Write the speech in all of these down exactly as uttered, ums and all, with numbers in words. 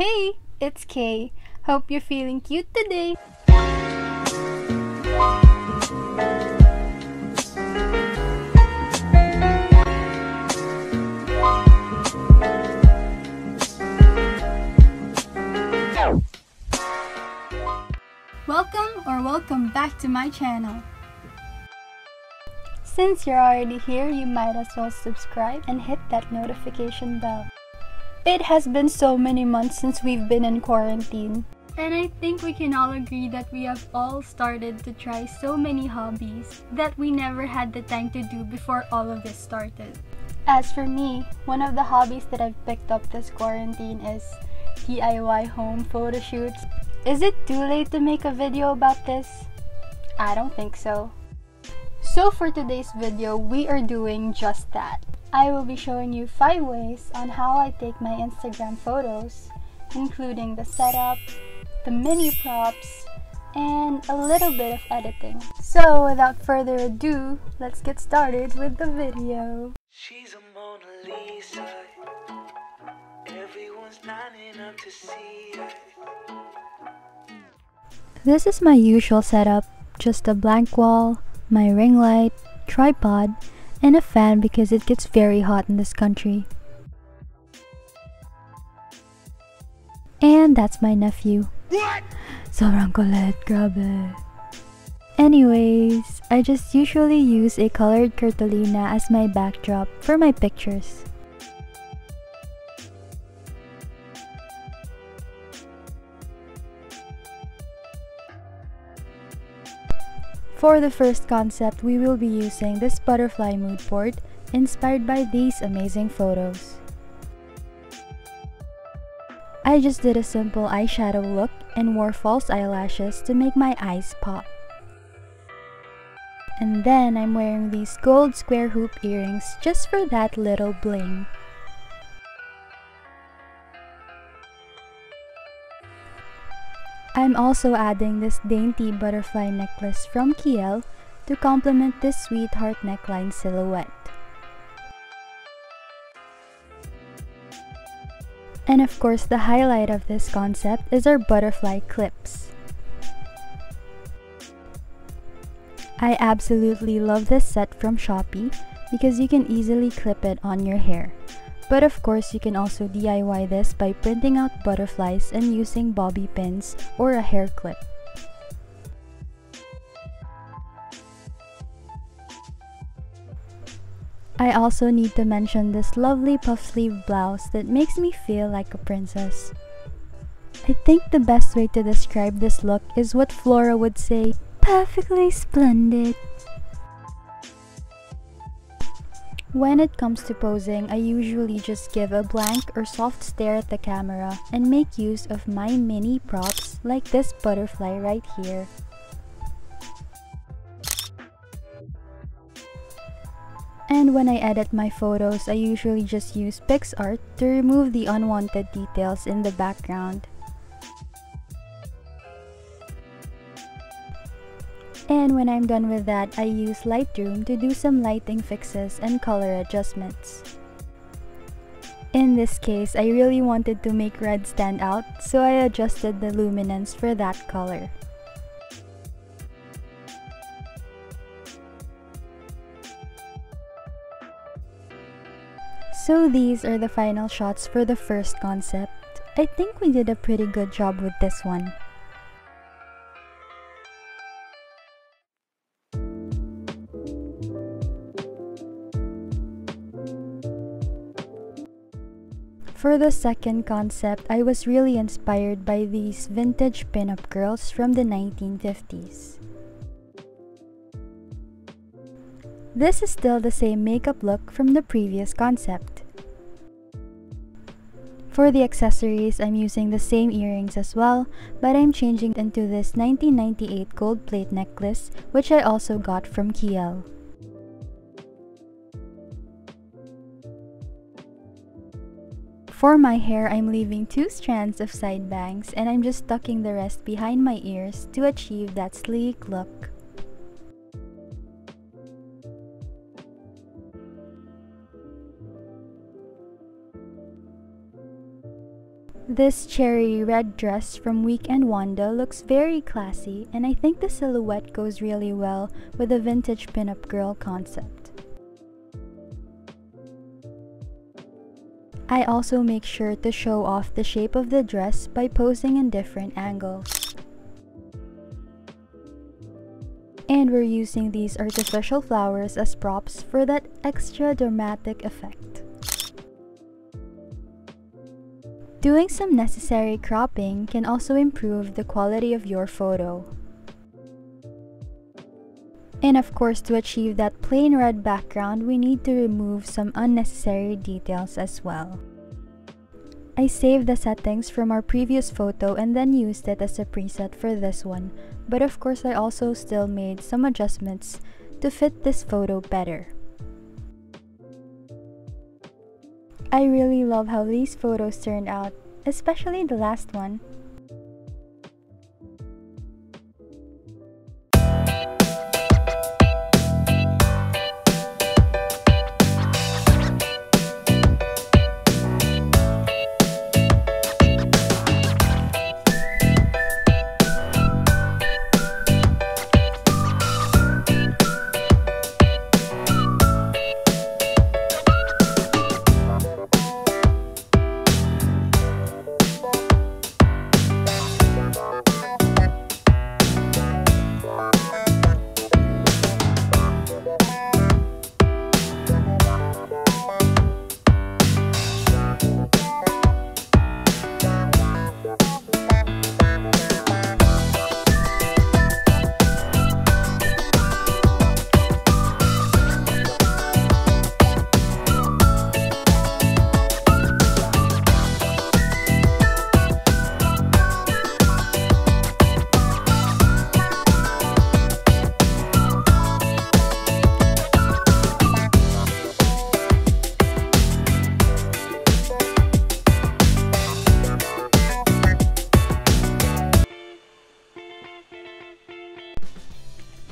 Hey, it's Kay. Hope you're feeling cute today. Welcome or welcome back to my channel. Since you're already here, you might as well subscribe and hit that notification bell. It has been so many months since we've been in quarantine, and I think we can all agree that we have all started to try so many hobbies that we never had the time to do before all of this started. As for me, one of the hobbies that I've picked up this quarantine is D I Y home photo shoots. Is it too late to make a video about this? I don't think so. So for today's video, we are doing just that. I will be showing you five ways on how I take my Instagram photos, including the setup, the mini props, and a little bit of editing. So without further ado, let's get started with the video. She's a Mona Lisa. Everyone's lining up to see her. This is my usual setup, just a blank wall, my ring light, tripod, and a fan because it gets very hot in this country. And that's my nephew. What? Sobrang kulit, grabe. Anyways, I just usually use a colored cartolina as my backdrop for my pictures. For the first concept, we will be using this butterfly mood board, inspired by these amazing photos. I just did a simple eyeshadow look and wore false eyelashes to make my eyes pop. And then I'm wearing these gold square hoop earrings just for that little bling. I'm also adding this dainty butterfly necklace from Kiel to complement this sweetheart neckline silhouette. And of course, the highlight of this concept is our butterfly clips. I absolutely love this set from Shopee because you can easily clip it on your hair. But of course, you can also D I Y this by printing out butterflies and using bobby pins or a hair clip. I also need to mention this lovely puff sleeve blouse that makes me feel like a princess. I think the best way to describe this look is what Flora would say, perfectly splendid. When it comes to posing, I usually just give a blank or soft stare at the camera and make use of my mini props like this butterfly right here. And when I edit my photos, I usually just use PicsArt to remove the unwanted details in the background. And when I'm done with that, I use Lightroom to do some lighting fixes and color adjustments. In this case, I really wanted to make red stand out, so I adjusted the luminance for that color. So these are the final shots for the first concept. I think we did a pretty good job with this one. For the second concept, I was really inspired by these vintage pinup girls from the nineteen fifties. This is still the same makeup look from the previous concept. For the accessories, I'm using the same earrings as well, but I'm changing into this nineteen ninety-eight gold plate necklace, which I also got from Kiel. For my hair, I'm leaving two strands of side bangs and I'm just tucking the rest behind my ears to achieve that sleek look. This cherry red dress from Week and Wanda looks very classy, and I think the silhouette goes really well with the vintage pinup girl concept. I also make sure to show off the shape of the dress by posing in different angles. And we're using these artificial flowers as props for that extra dramatic effect. Doing some necessary cropping can also improve the quality of your photo. And of course, to achieve that plain red background, we need to remove some unnecessary details as well. I saved the settings from our previous photo and then used it as a preset for this one, but of course I also still made some adjustments to fit this photo better. I really love how these photos turned out, especially the last one.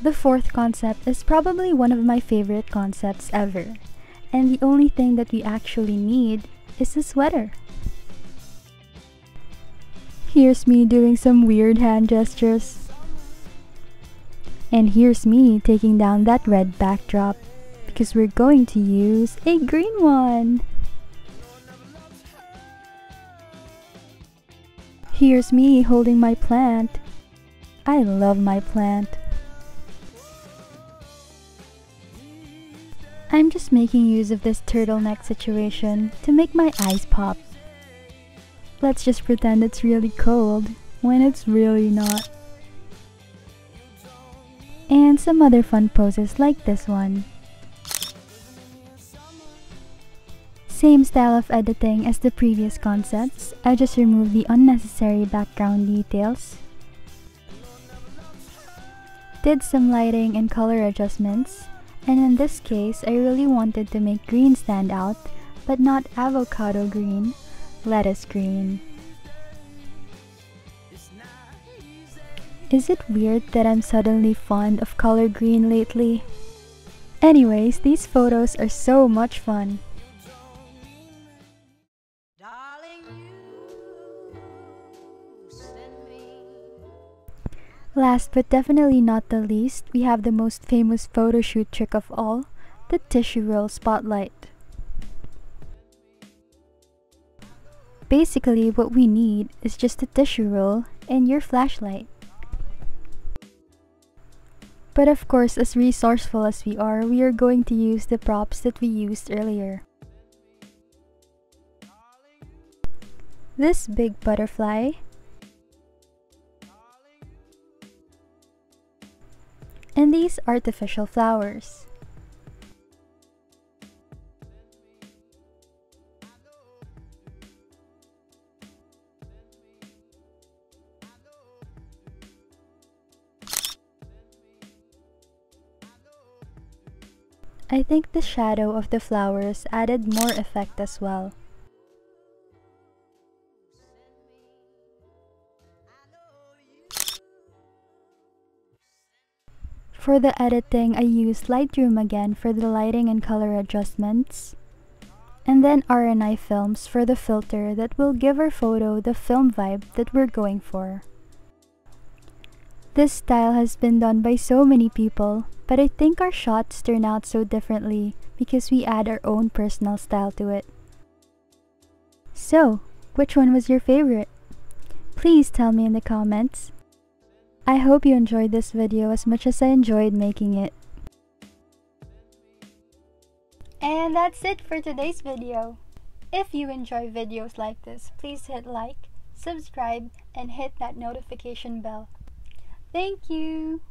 The fourth concept is probably one of my favorite concepts ever, and the only thing that we actually need is a sweater. Here's me doing some weird hand gestures, and here's me taking down that red backdrop because we're going to use a green one. Here's me holding my plant. I love my plant. I'm just making use of this turtleneck situation to make my eyes pop. Let's just pretend it's really cold when it's really not. And some other fun poses like this one. Same style of editing as the previous concepts, I just removed the unnecessary background details. Did some lighting and color adjustments. And in this case, I really wanted to make green stand out, but not avocado green, lettuce green. Is it weird that I'm suddenly fond of color green lately? Anyways, these photos are so much fun. Last but definitely not the least, we have the most famous photo shoot trick of all, the tissue roll spotlight. Basically, what we need is just a tissue roll and your flashlight. But of course, as resourceful as we are, we are going to use the props that we used earlier. This big butterfly. And these artificial flowers. I think the shadow of the flowers added more effect as well. For the editing, I used Lightroom again for the lighting and color adjustments. and then R N I Films for the filter that will give our photo the film vibe that we're going for. This style has been done by so many people, but I think our shots turn out so differently because we add our own personal style to it. So, which one was your favorite? Please tell me in the comments. I hope you enjoyed this video as much as I enjoyed making it. And that's it for today's video. If you enjoy videos like this, please hit like, subscribe, and hit that notification bell. Thank you!